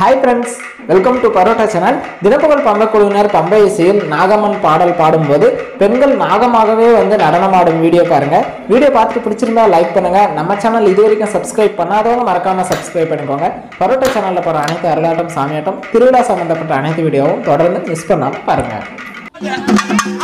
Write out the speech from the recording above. Hi friends, welcome to Parotta Channel. தினப்பகல் பம்பக்குழுவினர் பம்பை இசையில் நாகம்மன் பாடல் பாடும்போது பெண்கள் நாகமாகவே வந்து நடனமாடும் வீடியோ பாருங்க. வீடியோ பார்த்து பிடிச்சிருந்தா லைக் பண்ணுங்க. நம்ம சேனல் இதுவரைக்கும் சப்ஸ்கிரைப் பண்ணாதவங்க மறக்காம சப்ஸ்கிரைப் பண்ணிக்கோங்க. பரோட்டா சேனல்ல போற அனைத்து அருளாட்டம் சாமியாட்டம் திருவிழா சம்பந்தப்பட்ட அனைத்து வீடியோவும் தொடர்ந்து மிஸ் பண்ணாம பாருங்க.